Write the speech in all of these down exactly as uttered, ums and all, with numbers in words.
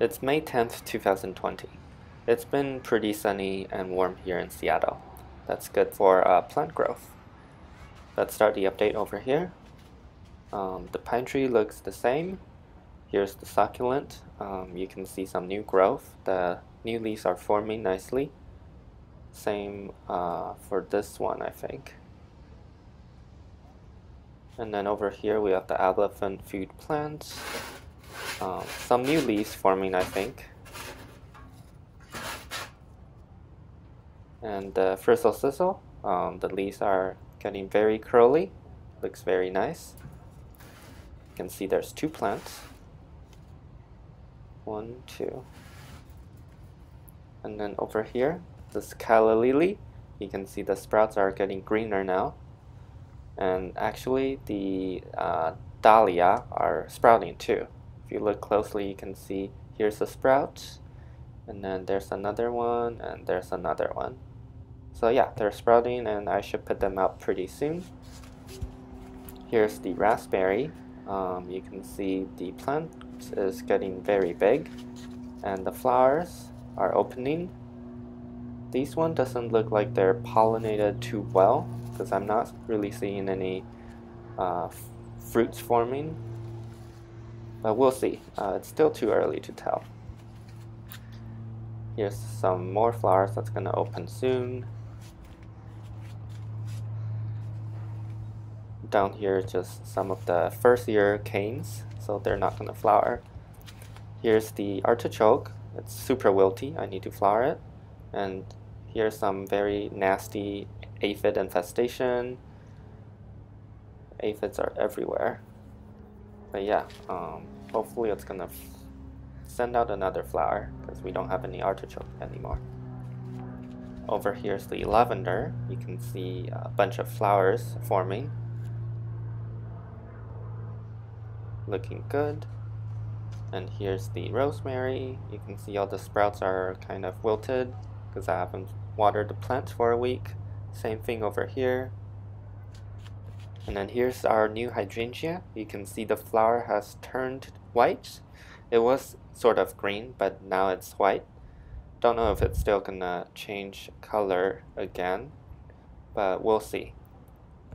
It's May tenth, two thousand twenty. It's been pretty sunny and warm here in Seattle. That's good for uh, plant growth. Let's start the update over here. Um, the pine tree looks the same. Here's the succulent. Um, you can see some new growth. The new leaves are forming nicely. Same uh, for this one, I think. And then over here we have the elephant food plant. Um, some new leaves forming, I think. And the uh, frizzle sizzle. Um, the leaves are getting very curly. Looks very nice. You can see there's two plants. One, two. And then over here, this calla lily. You can see the sprouts are getting greener now. And actually the uh, dahlia are sprouting too. If you look closely, you can see here's a sprout, and then there's another one, and there's another one. So yeah, they're sprouting and I should put them out pretty soon. Here's the raspberry. Um, you can see the plant is getting very big and the flowers are opening. This one doesn't look like they're pollinated too well, because I'm not really seeing any uh, fruits forming, but we'll see. Uh, it's still too early to tell. Here's some more flowers that's going to open soon. Down here just some of the first year canes, so they're not going to flower. Here's the artichoke. It's super wilty. I need to flower it. And here's some very nasty aphid infestation. Aphids are everywhere. But yeah, um, hopefully it's gonna send out another flower because we don't have any artichoke anymore. Over here's the lavender. You can see a bunch of flowers forming. Looking good. And here's the rosemary. You can see all the sprouts are kind of wilted because I haven't watered the plants for a week. Same thing over here. And then here's our new hydrangea. You can see the flower has turned white. It was sort of green, but now it's white. Don't know if it's still gonna change color again, but we'll see.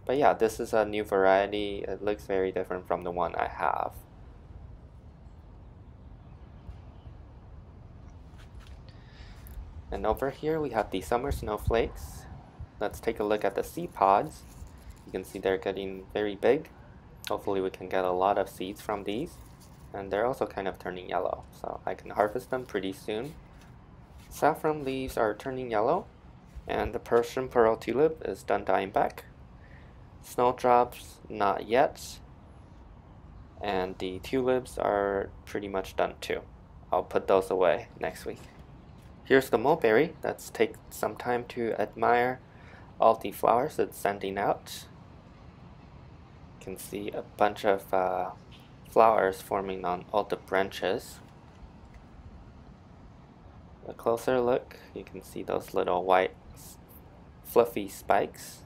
But yeah, this is a new variety. It looks very different from the one I have. And over here we have the summer snowflakes. Let's take a look at the seed pods. You can see they're getting very big. Hopefully we can get a lot of seeds from these. And they're also kind of turning yellow, so I can harvest them pretty soon. Saffron leaves are turning yellow, and the Persian pearl tulip is done dying back. Snowdrops, not yet. And the tulips are pretty much done too. I'll put those away next week. Here's the mulberry. Let's take some time to admire all the flowers it's sending out. You can see a bunch of uh, flowers forming on all the branches. A closer look, you can see those little white fluffy spikes.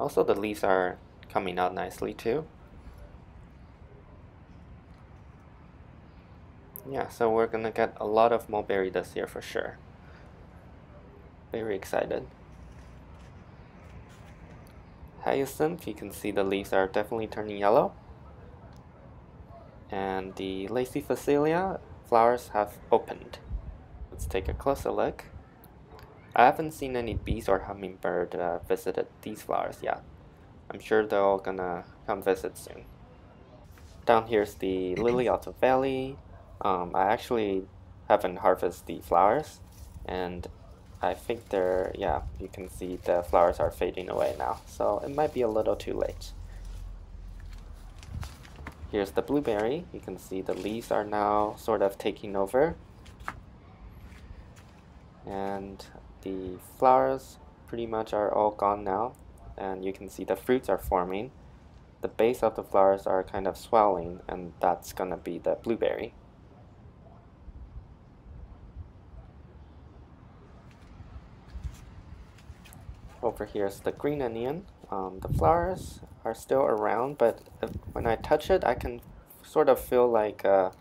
Also the leaves are coming out nicely too. Yeah, so we're gonna get a lot of mulberry this year for sure. Very excited. Hyacinth, you can see the leaves are definitely turning yellow. And the lacy phacelia flowers have opened. Let's take a closer look. I haven't seen any bees or hummingbird uh, visited these flowers yet. I'm sure they're all gonna come visit soon. Down here's the lily of the valley. Um, I actually haven't harvested the flowers, and I think they're, yeah, you can see the flowers are fading away now, so it might be a little too late. Here's the blueberry. You can see the leaves are now sort of taking over, and the flowers pretty much are all gone now, and you can see the fruits are forming. The base of the flowers are kind of swelling, and that's gonna be the blueberry. Over here is the green onion. um, the flowers are still around, but if, when I touch it, I can sort of feel like a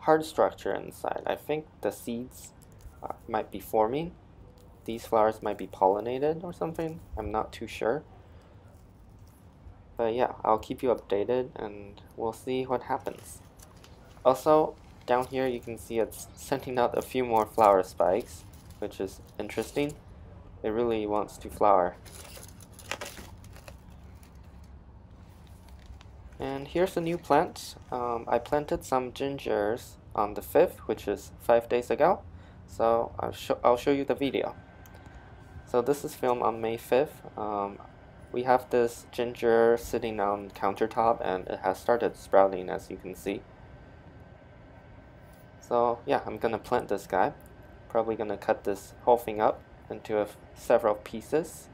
hard structure inside. I think the seeds uh, might be forming. These flowers might be pollinated or something. I'm not too sure. But yeah, I'll keep you updated and we'll see what happens. Also, down here you can see it's sending out a few more flower spikes, which is interesting. It really wants to flower. And here's a new plant. Um, I planted some gingers on the fifth, which is five days ago. So I'll, sh I'll show you the video. So this is filmed on May fifth. Um, We have this ginger sitting on countertop and it has started sprouting, as you can see. So yeah, I'm gonna plant this guy. Probably gonna cut this whole thing up into a several pieces.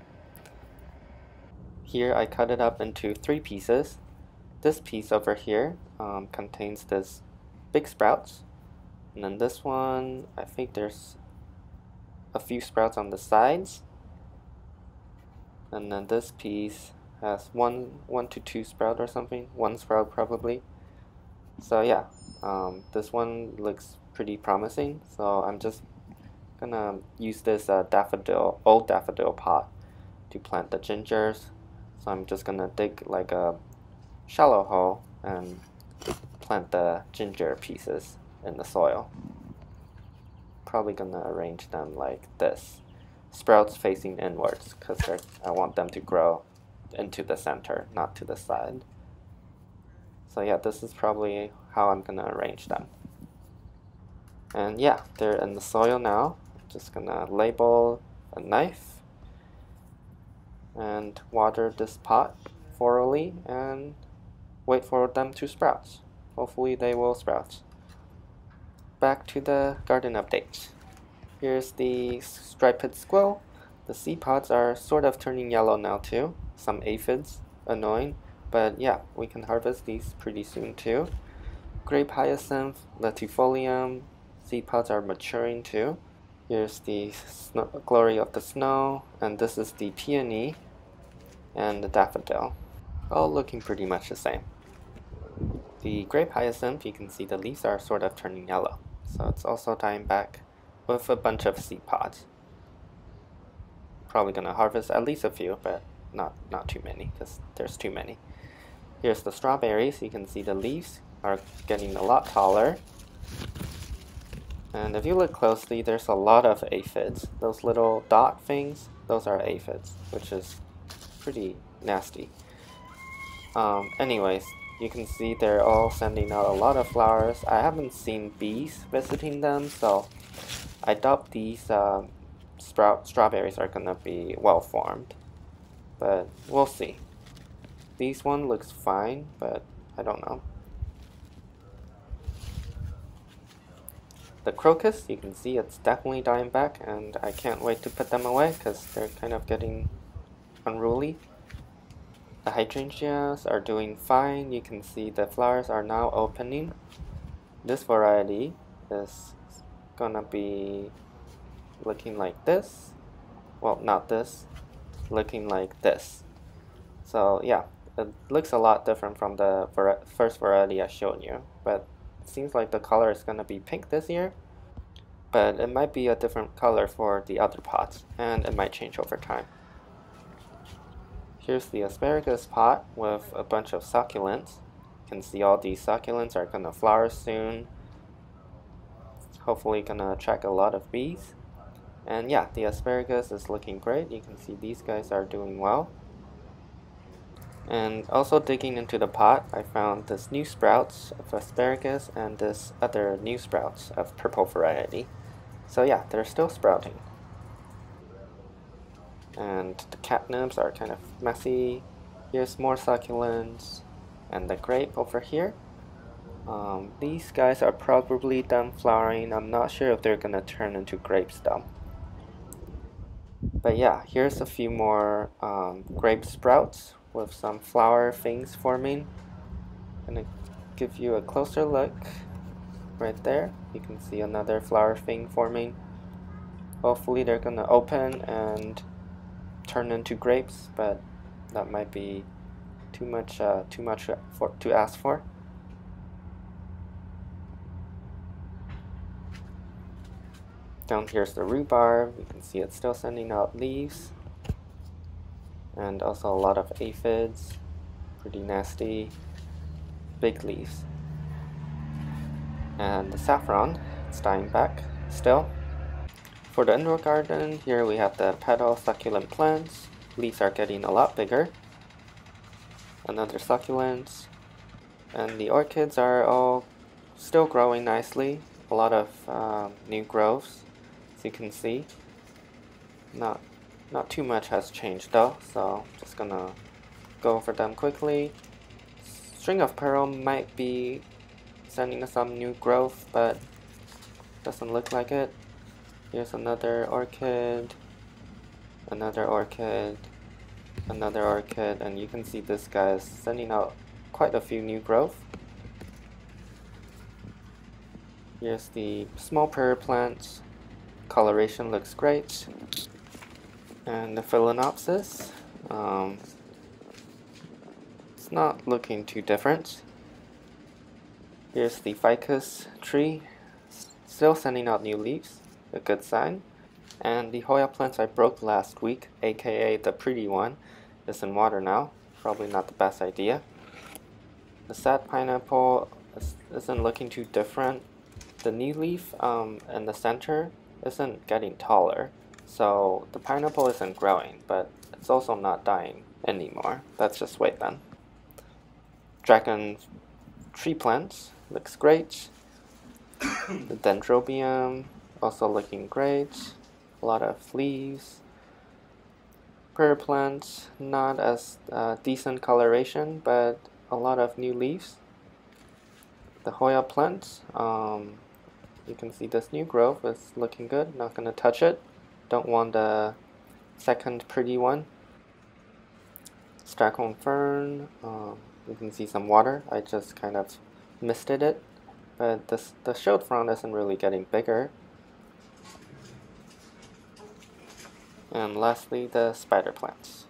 Here I cut it up into three pieces. This piece over here um, contains this big sprouts. And then this one, I think there's a few sprouts on the sides. And then this piece has one, one to two sprout or something, one sprout probably. So yeah, um, this one looks pretty promising. So I'm just gonna use this uh, daffodil, old daffodil pot to plant the gingers. So I'm just gonna dig like a shallow hole and plant the ginger pieces in the soil. Probably gonna arrange them like this. Sprouts facing inwards because I want them to grow into the center, not to the side. So yeah, this is probably how I'm gonna arrange them. And yeah, they're in the soil now. I'm just gonna label a knife and water this pot thoroughly and wait for them to sprout. Hopefully they will sprout. Back to the garden update. Here's the striped squill. The seed pods are sort of turning yellow now too. Some aphids, annoying, but yeah, we can harvest these pretty soon too. Grape hyacinth, latifolium, seed pods are maturing too. Here's the snow, glory of the snow, and this is the peony and the daffodil. All looking pretty much the same. The grape hyacinth, you can see the leaves are sort of turning yellow, so it's also dying back with a bunch of seed pods. Probably gonna harvest at least a few, but not, not too many, because there's too many. Here's the strawberries. You can see the leaves are getting a lot taller. And if you look closely, there's a lot of aphids. Those little dot things, those are aphids, which is pretty nasty. Um, anyways, you can see they're all sending out a lot of flowers. I haven't seen bees visiting them, so I doubt these uh, sprout strawberries are gonna be well formed, but we'll see. This one looks fine, but I don't know. The crocus, you can see it's definitely dying back, and I can't wait to put them away because they're kind of getting unruly. The hydrangeas are doing fine. You can see the flowers are now opening. This variety is gonna be looking like this, well not this, looking like this. So yeah, it looks a lot different from the var first variety I showed you, but it seems like the color is gonna be pink this year, but it might be a different color for the other pots and it might change over time. Here's the asparagus pot with a bunch of succulents. You can see all these succulents are gonna flower soon. Hopefully gonna attract a lot of bees. And yeah, the asparagus is looking great. You can see these guys are doing well. And also digging into the pot, I found this new sprouts of asparagus and this other new sprouts of purple variety. So yeah, they're still sprouting. And the catnips are kind of messy. Here's more succulents and the grape over here. Um, these guys are probably done flowering. I'm not sure if they're gonna turn into grapes though. But yeah, here's a few more um, grape sprouts with some flower things forming. I'm gonna give you a closer look right there. You can see another flower thing forming. Hopefully they're gonna open and turn into grapes, but that might be too much uh, too much for to ask for. Down here's the rhubarb. You can see it's still sending out leaves, and also a lot of aphids, pretty nasty, big leaves. And the saffron, it's dying back still. For the indoor garden, here we have the petal succulent plants. Leaves are getting a lot bigger. Another succulent, and the orchids are all still growing nicely. A lot of um, new growths, as you can see. Not, not too much has changed though, so I'm just gonna go over them quickly. String of pearl might be sending us some new growth, but doesn't look like it. Here's another orchid, another orchid, another orchid, and you can see this guy is sending out quite a few new growth. Here's the small prayer plant. Coloration looks great. And the phalaenopsis, um, it's not looking too different. Here's the ficus tree, still sending out new leaves, a good sign. And the Hoya plants I broke last week, aka the pretty one, is in water now. Probably not the best idea. The sad pineapple isn't looking too different. The new leaf um, in the center isn't getting taller, so the pineapple isn't growing, but it's also not dying anymore. Let's just wait then. Dragon tree plants looks great. The dendrobium also looking great. A lot of leaves. Prayer plants, not as uh, decent coloration, but a lot of new leaves. The Hoya plants, um, you can see this new growth is looking good. Not gonna touch it. Don't want the second pretty one. Stracon fern. Um, you can see some water. I just kind of misted it, but this the shield frond isn't really getting bigger. And lastly, the spider plants.